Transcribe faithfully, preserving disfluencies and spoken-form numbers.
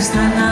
στα